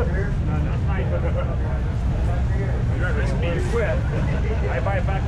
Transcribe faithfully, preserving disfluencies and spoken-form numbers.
up here. No, no. I'd rather speed quit. I buy back.